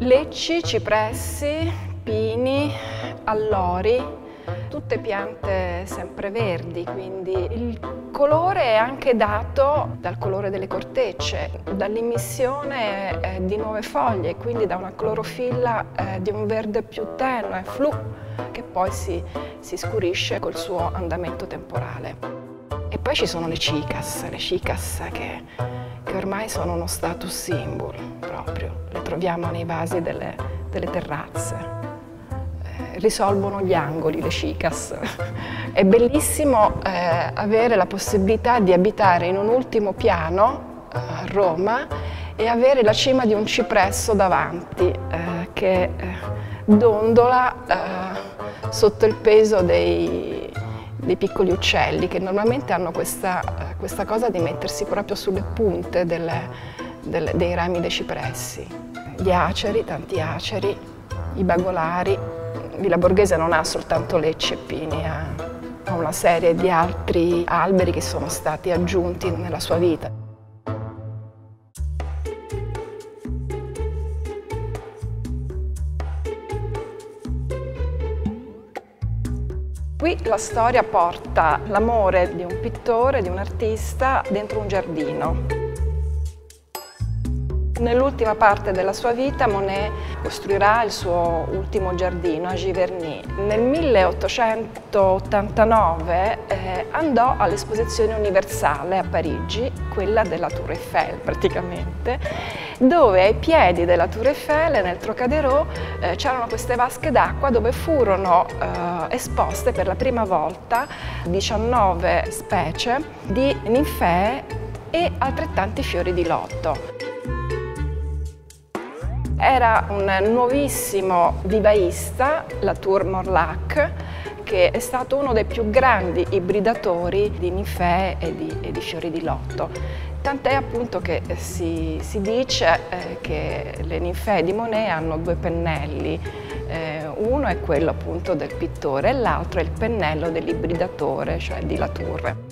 Lecci, cipressi, pini, allori, tutte piante sempreverdi, quindi il colore è anche dato dal colore delle cortecce, dall'immissione di nuove foglie, quindi da una clorofilla di un verde più tenue, flu, che poi si scurisce col suo andamento temporale. E poi ci sono le cicas che ormai sono uno status symbol proprio. Troviamo nei vasi delle terrazze, risolvono gli angoli, le cicas. È bellissimo avere la possibilità di abitare in un ultimo piano a Roma e avere la cima di un cipresso davanti che dondola sotto il peso dei piccoli uccelli che normalmente hanno questa cosa di mettersi proprio sulle punte dei rami dei cipressi. Gli aceri, tanti aceri, i bagolari. Villa Borghese non ha soltanto lecci e pini, ha una serie di altri alberi che sono stati aggiunti nella sua vita. Qui la storia porta l'amore di un pittore, di un artista, dentro un giardino. Nell'ultima parte della sua vita Monet costruirà il suo ultimo giardino a Giverny. Nel 1889 andò all'esposizione universale a Parigi, quella della Tour Eiffel praticamente, dove ai piedi della Tour Eiffel, nel Trocadéro, c'erano queste vasche d'acqua dove furono esposte per la prima volta 19 specie di ninfee e altrettanti fiori di loto. Era un nuovissimo vivaista, Latour-Marliac, che è stato uno dei più grandi ibridatori di ninfee e di fiori di lotto. Tant'è appunto che si dice che le ninfee di Monet hanno due pennelli, uno è quello appunto del pittore e l'altro è il pennello dell'ibridatore, cioè di Latour.